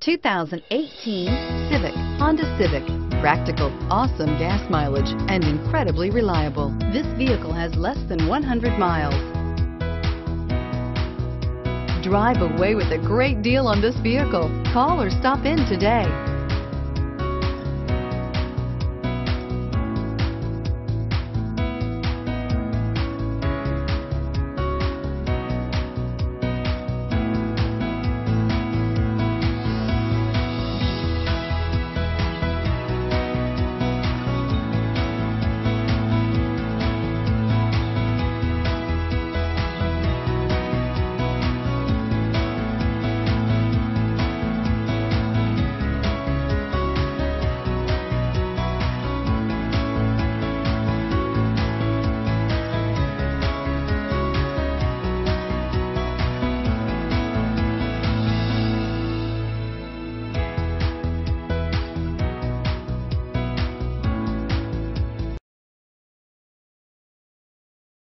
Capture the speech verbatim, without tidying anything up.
two thousand eighteen Civic, Honda Civic. Practical, awesome gas mileage, and incredibly reliable. This vehicle has less than one hundred miles. Drive away with a great deal on this vehicle. Call or stop in today.